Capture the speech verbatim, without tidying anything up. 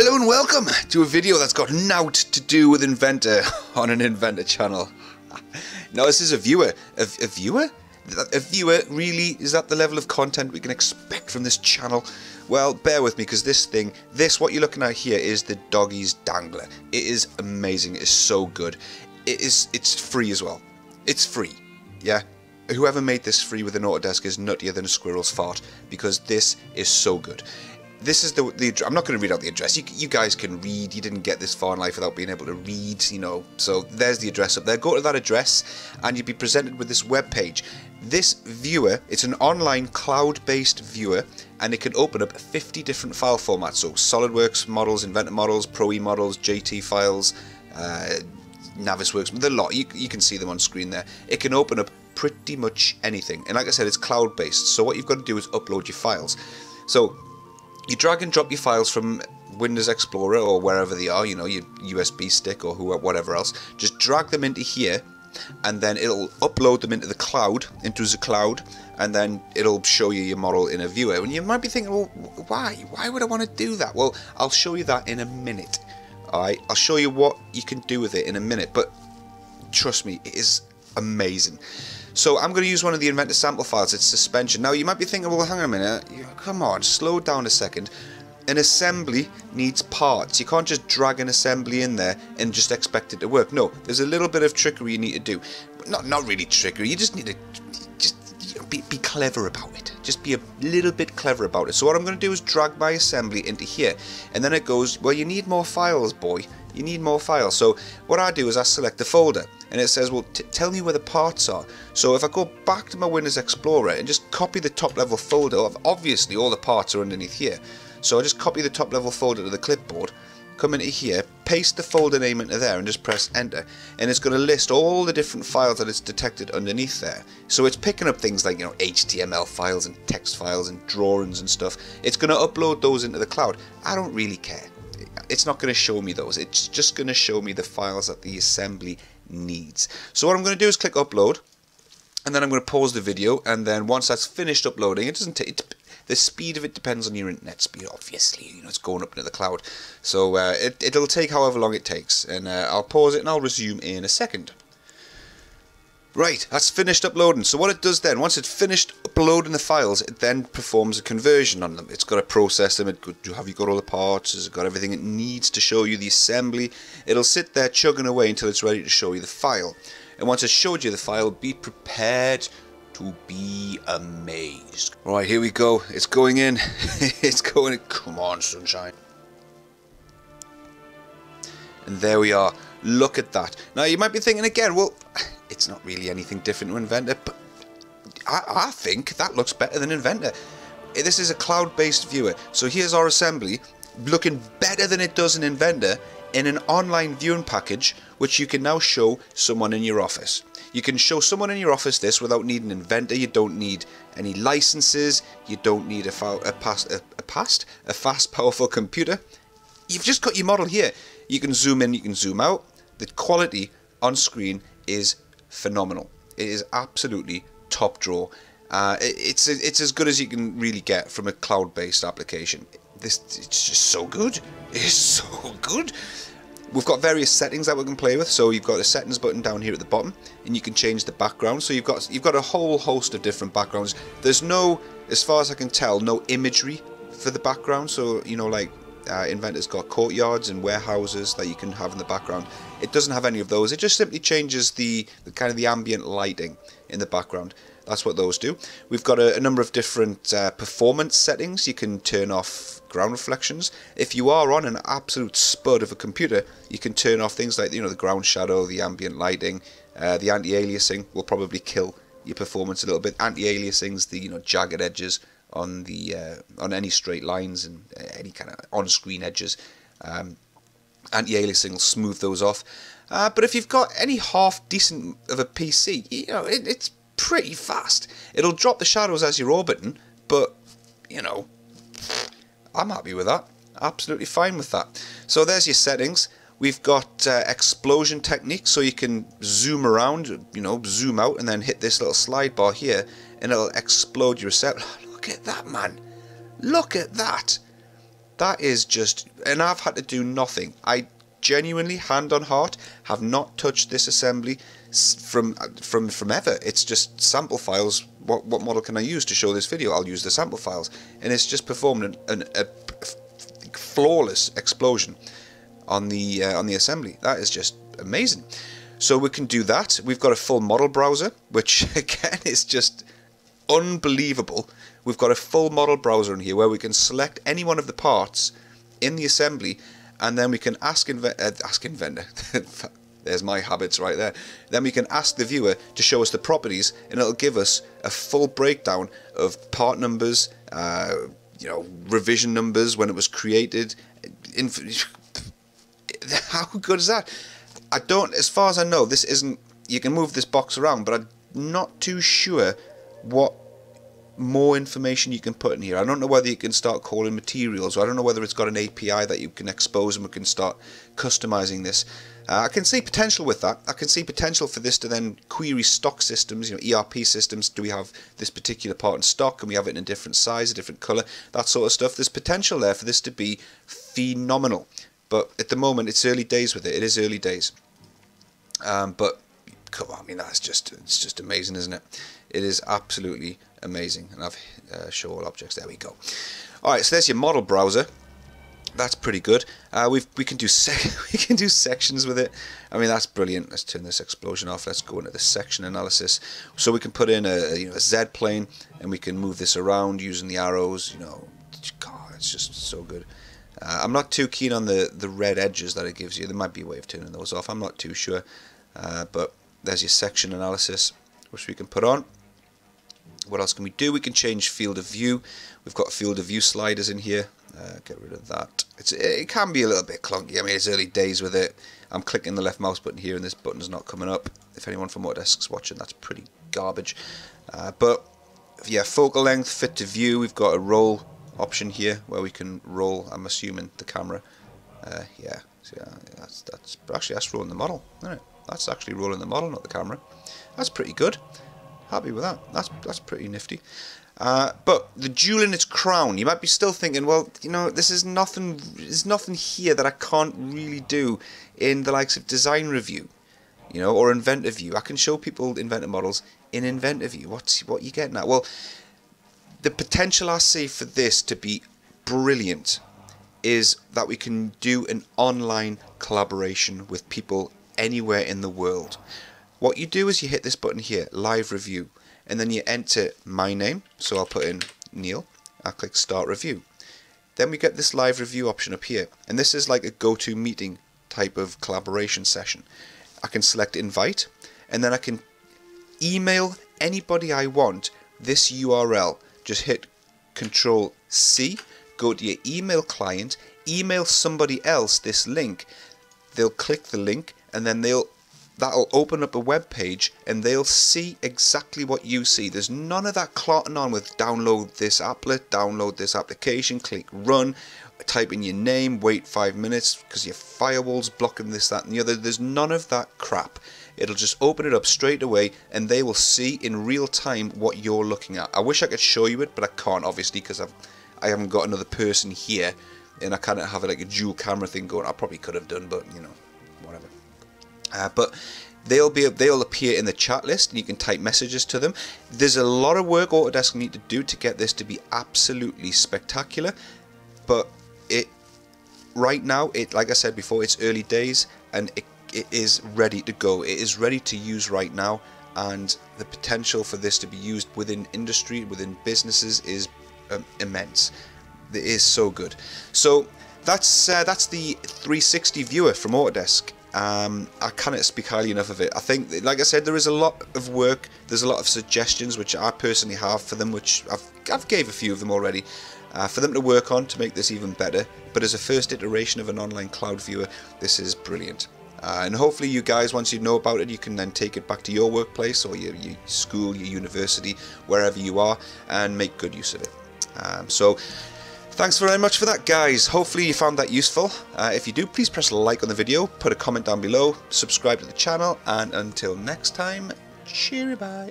Hello and welcome to a video that's got naught to do with Inventor on an Inventor channel. Now this is a viewer. A, a viewer? A viewer, really? Is that the level of content we can expect from this channel? Well, bear with me, because this thing, this, what you're looking at here is the Doggies Dangler. It is amazing, it is so good. It is, it's free as well. It's free, yeah? Whoever made this free with an Autodesk is nuttier than a squirrel's fart, because this is so good. This is the, the I'm not going to read out the address. You, you guys can read. You didn't get this far in life without being able to read, you know. So there's the address up there. Go to that address and you'll be presented with this web page. This viewer, it's an online cloud-based viewer, and it can open up fifty different file formats. So SolidWorks models, Inventor models, Pro-E models, J T files, uh, Navisworks, the lot. You, you can see them on screen there. It can open up pretty much anything. And like I said, it's cloud-based. So what you've got to do is upload your files. So you drag and drop your files from Windows Explorer or wherever they are, you know, your U S B stick or whatever else. Just drag them into here, and then it'll upload them into the cloud, into the cloud, and then it'll show you your model in a viewer. And you might be thinking, well, why? Why would I want to do that? Well, I'll show you that in a minute. All right, I'll show you what you can do with it in a minute, but trust me, it is amazing. So I'm going to use one of the Inventor sample files, it's suspension. Now you might be thinking, well hang on a minute, come on, slow down a second. An assembly needs parts. You can't just drag an assembly in there and just expect it to work. No, there's a little bit of trickery you need to do. Not not really trickery, you just need to just you know, be, be clever about it. Just be a little bit clever about it. So what I'm going to do is drag my assembly into here. And then it goes, well you need more files, boy. You need more files. So what I do is I select the folder and it says, well, t tell me where the parts are. So if I go back to my Windows Explorer and just copy the top level folder, obviously all the parts are underneath here. So I just copy the top level folder to the clipboard, come into here, paste the folder name into there and just press enter. And it's going to list all the different files that it's detected underneath there. So it's picking up things like, you know, H T M L files and text files and drawings and stuff. It's going to upload those into the cloud. I don't really care. It's not going to show me those, it's just going to show me the files that the assembly needs. So what I'm going to do is click upload, and then I'm going to pause the video, and then once that's finished uploading, it doesn't take, it, the speed of it depends on your internet speed, obviously, you know, it's going up into the cloud. So uh, it, it'll take however long it takes, and uh, I'll pause it and I'll resume in a second. Right, that's finished uploading. So what it does then, once it's finished uploading the files, it then performs a conversion on them. It's got to process them. It could, have you got all the parts? Has it got everything it needs to show you the assembly? It'll sit there chugging away until it's ready to show you the file. And once it's showed you the file, be prepared to be amazed. Right, here we go. It's going in. It's going in. Come on, sunshine. And there we are. Look at that. Now, you might be thinking again, well, it's not really anything different to Inventor, but I, I think that looks better than Inventor. This is a cloud-based viewer. So here's our assembly looking better than it does in Inventor in an online viewing package, which you can now show someone in your office. You can show someone in your office this without needing Inventor. You don't need any licenses. You don't need a, a, past, a, a, past, a fast, powerful computer. You've just got your model here. You can zoom in, you can zoom out. The quality on screen is phenomenal. It is absolutely top draw. Uh, it, it's it's as good as you can really get from a cloud-based application. This it's just so good. It's so good. We've got various settings that we can play with. So you've got the settings button down here at the bottom, and you can change the background. So you've got you've got a whole host of different backgrounds. There's no, as far as I can tell, no imagery for the background. So you know, like. Uh, Inventor's got courtyards and warehouses that you can have in the background. It doesn't have any of those. It just simply changes the, the kind of the ambient lighting in the background. That's what those do. We've got a, a number of different uh, performance settings. You can turn off ground reflections. If you are on an absolute spud of a computer, you can turn off things like, you know, the ground shadow, the ambient lighting, uh, the anti-aliasing will probably kill your performance a little bit. Anti-aliasing's the, you know, jagged edges on the uh, on any straight lines and any kind of on-screen edges. Um, anti-aliasing will smooth those off. Uh, but if you've got any half decent of a P C, you know it, it's pretty fast. It'll drop the shadows as you're orbiting, but you know I'm happy with that. Absolutely fine with that. So there's your settings. We've got uh, explosion techniques, so you can zoom around, you know, zoom out, and then hit this little slide bar here, and it'll explode your set. Look at that, man. Look at that. That is just, and I've had to do nothing. I genuinely, hand on heart, have not touched this assembly from from from ever. It's just sample files. What what model can I use to show this video? I'll use the sample files, and it's just performed an, an, a flawless explosion on the uh, on the assembly. That is just amazing. So we can do that. We've got a full model browser, which again is just unbelievable. We've got a full model browser in here where we can select any one of the parts in the assembly, and then we can ask Inventor, uh, ask Inventor. There's my habits right there. Then we can ask the viewer to show us the properties, and it'll give us a full breakdown of part numbers, uh, you know, revision numbers, when it was created. How good is that? I don't, as far as I know, this isn't, you can move this box around, but I'm not too sure what more information you can put in here. I don't know whether you can start calling materials, or I don't know whether it's got an A P I that you can expose and we can start customizing this. Uh, I can see potential with that. I can see potential for this to then query stock systems, you know, E R P systems. Do we have this particular part in stock? Can we have it in a different size, a different color, that sort of stuff? There's potential there for this to be phenomenal. But at the moment, it's early days with it. It is early days. Um, but come on, I mean, that's just, it's just amazing, isn't it? It is absolutely amazing. And I've uh, show all objects. There we go. All right, so there's your model browser. That's pretty good. Uh, we've we can do sec we can do sections with it. I mean, that's brilliant. Let's turn this explosion off. Let's go into the section analysis. So we can put in a, you know, a Z plane, and we can move this around using the arrows. You know, God, it's just so good. Uh, I'm not too keen on the, the red edges that it gives you. There might be a way of turning those off. I'm not too sure. Uh, but there's your section analysis, which we can put on. What else can we do? We can change field of view. We've got field of view sliders in here. Uh, get rid of that. It's, it can be a little bit clunky. I mean, it's early days with it. I'm clicking the left mouse button here, and this button's not coming up. If anyone from Autodesk's watching, that's pretty garbage. Uh, but, yeah, focal length, fit to view. We've got a roll option here where we can roll, I'm assuming, the camera. Uh, yeah, so yeah, that's that's actually that's rolling the model, isn't it? That's actually rolling the model, not the camera. That's pretty good. Happy with that. That's that's pretty nifty. Uh, but the jewel in its crown, you might be still thinking, well, you know, this is nothing. There's nothing here that I can't really do in the likes of Design Review, you know, or Inventor View. I can show people Inventor models in Inventor View. What's what you getting at? Well, the potential I see for this to be brilliant is that we can do an online collaboration with people anywhere in the world. What you do is you hit this button here, Live Review, and then you enter my name. So I'll put in Neil. I'll click Start Review. Then we get this Live Review option up here, and this is like a go-to meeting type of collaboration session. I can select Invite, and then I can email anybody I want this U R L. Just hit Control C, go to your email client, email somebody else this link. They'll click the link, and then they'll that'll open up a web page, and they'll see exactly what you see. There's none of that clotting on with download this applet, download this application, click run, type in your name, wait five minutes because your firewall's blocking this, that, and the other. There's none of that crap. It'll just open it up straight away, and they will see in real time what you're looking at. I wish I could show you it, but I can't, obviously, because I've I haven't got another person here, and I can't have like a dual camera thing going. I probably could have done, but you know, whatever. Uh, but they'll be they'll appear in the chat list, and you can type messages to them. There's a lot of work Autodesk need to do to get this to be absolutely spectacular, but it right now, it like I said before, it's early days, and it. It is ready to go. It is ready to use right now, and the potential for this to be used within industry, within businesses, is um, immense. It is so good. So that's uh, that's the three sixty viewer from Autodesk. Um, I cannot speak highly enough of it. I think, like I said, there is a lot of work. There's a lot of suggestions which I personally have for them, which I've I've gave a few of them already. Uh, for them to work on to make this even better. But as a first iteration of an online cloud viewer, this is brilliant. Uh, and hopefully you guys, once you know about it, you can then take it back to your workplace or your, your school, your university, wherever you are, and make good use of it. Um, so thanks very much for that, guys. Hopefully you found that useful. Uh, if you do, please press like on the video, put a comment down below, subscribe to the channel, and until next time, cheerio bye.